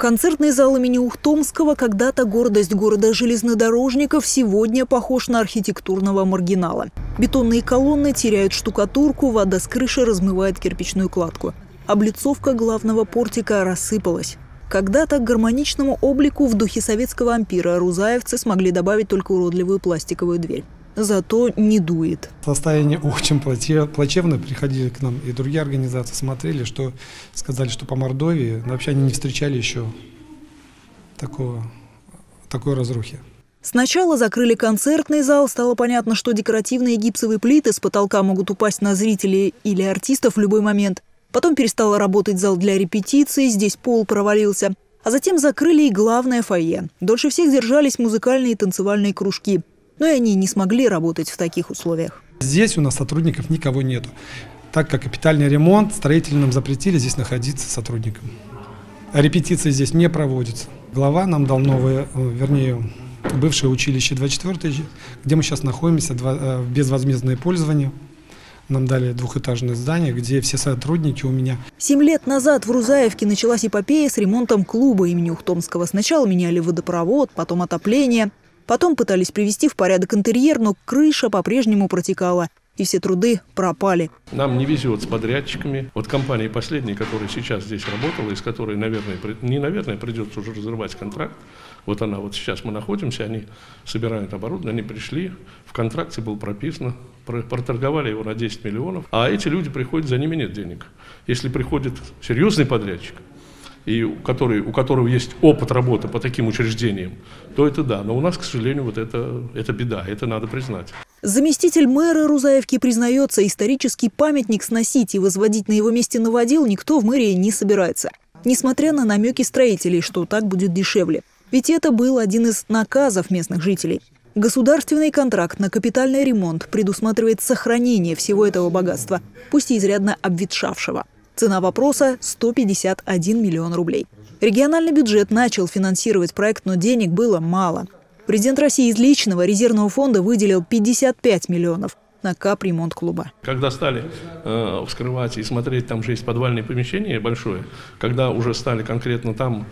Концертный зал имени Ухтомского, когда-то гордость города железнодорожников, сегодня похож на архитектурного маргинала. Бетонные колонны теряют штукатурку, вода с крыши размывает кирпичную кладку. Облицовка главного портика рассыпалась. Когда-то к гармоничному облику в духе советского ампира рузаевцы смогли добавить только уродливую пластиковую дверь. Зато не дует. Состояние очень плачевное. Приходили к нам и другие организации, смотрели, что сказали, что по Мордовии. Но вообще они не встречали еще такой разрухи. Сначала закрыли концертный зал. Стало понятно, что декоративные гипсовые плиты с потолка могут упасть на зрителей или артистов в любой момент. Потом перестал работать зал для репетиций. Здесь пол провалился. А затем закрыли и главное фойе. Дольше всех держались музыкальные и танцевальные кружки. Но и они не смогли работать в таких условиях. Здесь у нас сотрудников никого нету, так как капитальный ремонт, строительным запретили здесь находиться сотрудникам. Репетиции здесь не проводятся. Глава нам дал новое, вернее, бывшее училище 24-е, где мы сейчас находимся, в безвозмездное пользование. Нам дали двухэтажное здание, где все сотрудники у меня. 7 лет назад в Рузаевке началась эпопея с ремонтом клуба имени Ухтомского. Сначала меняли водопровод, потом отопление. Потом пытались привести в порядок интерьер, но крыша по-прежнему протекала, и все труды пропали. Нам не везет с подрядчиками. Вот компания последняя, которая сейчас здесь работала, из которой, наверное, придется уже разрывать контракт. Вот она, вот сейчас мы находимся, они собирают оборудование, они пришли, в контракте было прописано, проторговали его на 10 миллионов, а эти люди приходят, за ними нет денег. Если приходит серьезный подрядчик, и у которого есть опыт работы по таким учреждениям, то это да. Но у нас, к сожалению, вот это беда, это надо признать. Заместитель мэра Рузаевки признается, исторический памятник сносить и возводить на его месте новодел никто в мэрии не собирается. Несмотря на намеки строителей, что так будет дешевле. Ведь это был один из наказов местных жителей. Государственный контракт на капитальный ремонт предусматривает сохранение всего этого богатства, пусть и изрядно обветшавшего. Цена вопроса – 151 миллион рублей. Региональный бюджет начал финансировать проект, но денег было мало. Президент России из личного резервного фонда выделил 55 миллионов на капремонт клуба. Когда стали вскрывать и смотреть, там же есть подвальное помещение большое, когда уже стали конкретно там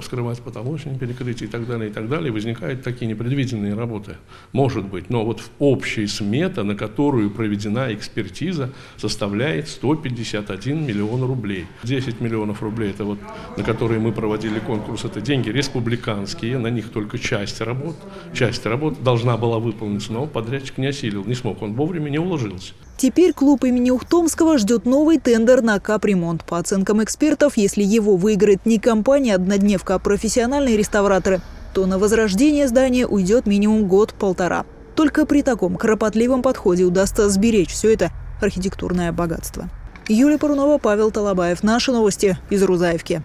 вскрывать потолочные перекрытия и так далее, возникают такие непредвиденные работы. Может быть, но вот общая смета, на которую проведена экспертиза, составляет 151 миллион рублей. 10 миллионов рублей, это вот, на которые мы проводили конкурс, это деньги республиканские, на них только часть работ должна была выполниться, но подрядчик не осилил, не смог он вовремя не уложился. Теперь клуб имени Ухтомского ждет новый тендер на капремонт. По оценкам экспертов, если его выиграет не компания «Однодневка», а профессиональные реставраторы, то на возрождение здания уйдет минимум год-полтора. Только при таком кропотливом подходе удастся сберечь все это архитектурное богатство. Юлия Парунова, Павел Талабаев. Наши новости из Рузаевки.